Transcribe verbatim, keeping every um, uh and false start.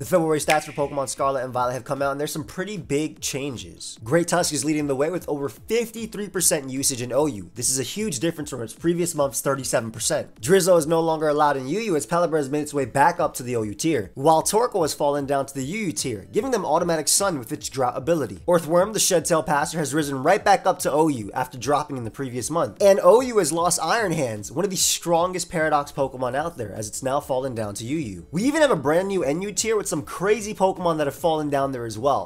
The February stats for Pokemon Scarlet and Violet have come out, and there's some pretty big changes. Great Tusk is leading the way with over fifty-three percent usage in O U. This is a huge difference from its previous month's thirty-seven percent. Drizzle is no longer allowed in U U as Palafin has made its way back up to the O U tier, while Torkoal has fallen down to the U U tier, giving them automatic Sun with its drought ability. Orthworm, the Shed Tail passer, has risen right back up to O U after dropping in the previous month. And O U has lost Iron Hands, one of the strongest Paradox Pokemon out there, as it's now fallen down to U U. We even have a brand new N U tier with some crazy Pokemon that have fallen down there as well.